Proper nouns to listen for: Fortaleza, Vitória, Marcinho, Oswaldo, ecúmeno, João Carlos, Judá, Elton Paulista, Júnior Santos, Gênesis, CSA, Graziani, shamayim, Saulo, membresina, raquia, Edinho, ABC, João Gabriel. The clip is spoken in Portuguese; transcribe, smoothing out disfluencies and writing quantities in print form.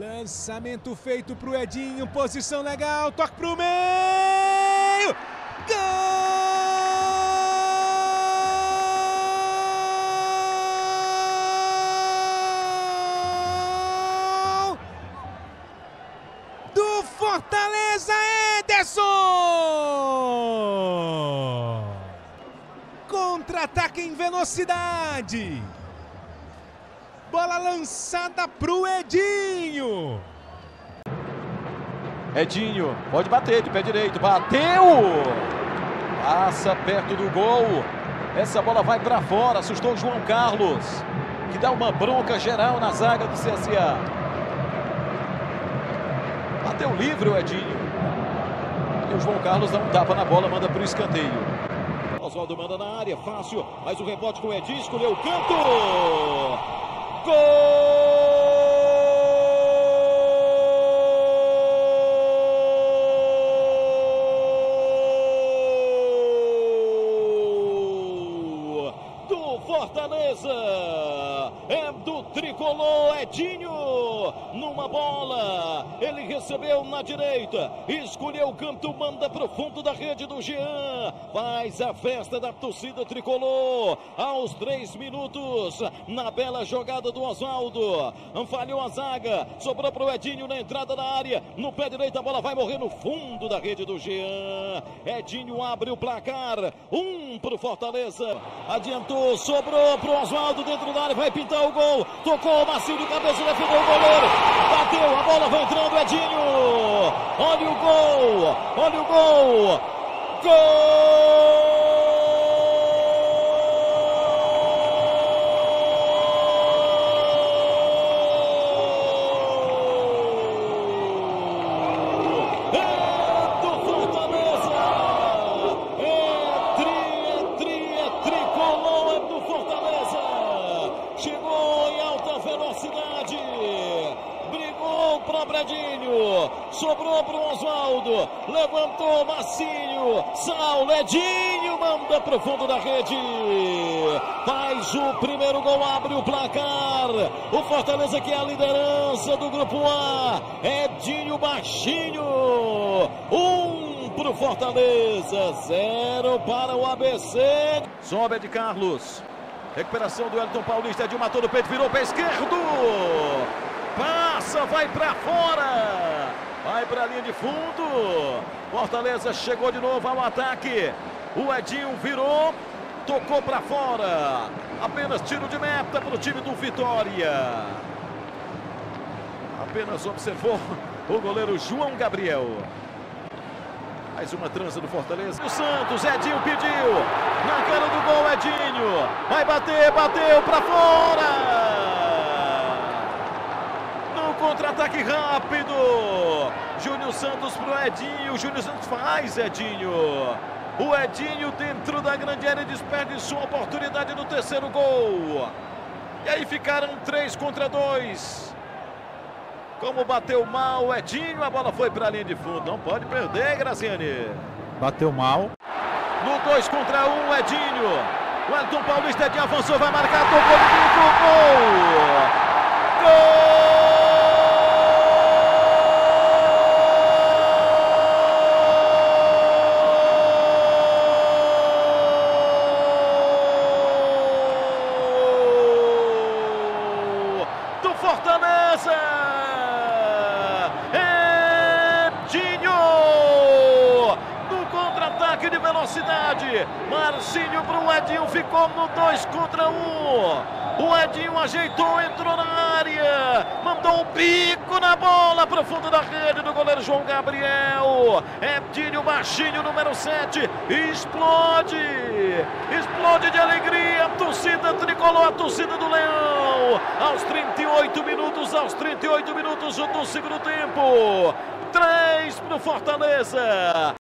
Lançamento feito para o Edinho, posição legal, toque para o meio! Gol! Do Fortaleza, Edinho! Contra-ataque em velocidade! Bola lançada pro Edinho. Edinho pode bater de pé direito. Bateu! Passa perto do gol. Essa bola vai para fora. Assustou o João Carlos, que dá uma bronca geral na zaga do CSA. Bateu livre o Edinho. E o João Carlos dá um tapa na bola, manda pro escanteio. Oswaldo manda na área, fácil. Mas o rebote com o Edinho, escolheu o canto. Gol do Fortaleza, é do tricolor Edinho, numa bola, ele recebeu na direita, escolheu o canto, manda pro fundo da rede do Jean, faz a festa da torcida tricolor, aos 3 minutos, na bela jogada do Oswaldo, falhou a zaga, sobrou pro Edinho na entrada da área, no pé direito a bola vai morrer no fundo da rede do Jean, Edinho abre o placar, 1 pro Fortaleza, adiantou, sobrou pro Oswaldo dentro da área, vai pintar o gol, tocou o macio de cabeça, defendeu o goleiro, bateu, a bola vai entrando, Edinho, olha o gol, olha o gol, gol! É do Fortaleza, tricolor, é do Fortaleza, chegou em alta velocidade, brigou para o Edinho, sobrou para o Oswaldo, levantou Marcinho, Saulo, Edinho manda para o fundo da rede, faz o primeiro gol, abre o placar, o Fortaleza que é a liderança do grupo A, Edinho baixinho, 1 para o Fortaleza, 0 para o ABC, sobe de Carlos, recuperação do Elton Paulista, Edinho matou no peito, virou pé esquerdo, passa, vai para fora, vai para a linha de fundo, Fortaleza chegou de novo ao ataque, o Edinho virou, tocou para fora, apenas tiro de meta para o time do Vitória, apenas observou o goleiro João Gabriel. Mais uma trança do Fortaleza, o Santos, Edinho pediu, na cara do gol Edinho, vai bater, bateu para fora. Contra-ataque rápido, Júnior Santos pro Edinho, Júnior Santos faz Edinho, o Edinho dentro da grande área desperdiçou a oportunidade do terceiro gol, e aí ficaram 3 contra 2, como bateu mal Edinho, a bola foi para a linha de fundo, não pode perder Graziani, bateu mal, no 2 contra 1 Edinho, o Elton Paulista de avançou, vai marcar, tocou, gol, gol! Fortaleza, Edinho, no contra-ataque de velocidade, Marcinho para o Edinho, ficou no 2 contra 1, o Edinho ajeitou, entrou na área, mandou um bico na bola para o fundo da rede do goleiro João Gabriel, Edinho baixinho, número 7, explode, explode de alegria, a torcida tricolor, a torcida do Leão, aos 38 minutos do segundo tempo, 3 para o Fortaleza,